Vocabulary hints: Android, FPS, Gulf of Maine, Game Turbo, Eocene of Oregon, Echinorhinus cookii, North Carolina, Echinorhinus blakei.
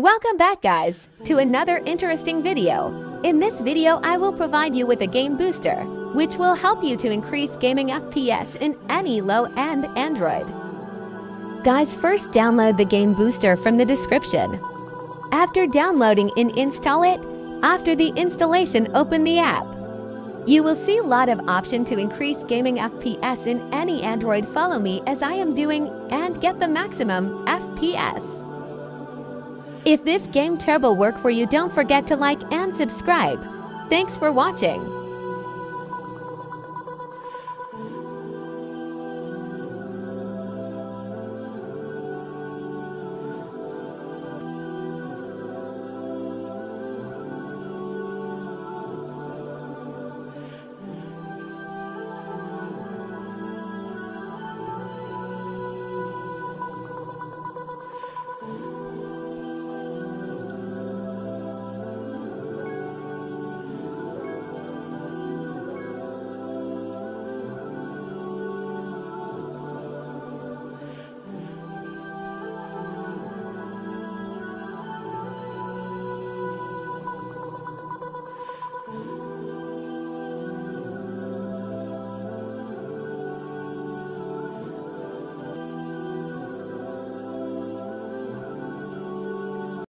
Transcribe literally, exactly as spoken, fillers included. Welcome back, guys, to another interesting video. In this video, I will provide you with a game booster, which will help you to increase gaming F P S in any low-end Android. Guys, first download the game booster from the description. After downloading and install it, after the installation, open the app. You will see a lot of options to increase gaming F P S in any Android. Follow me as I am doing and get the maximum F P S. If this Game Turbo worked for you, don't forget to like and subscribe. Thanks for watching.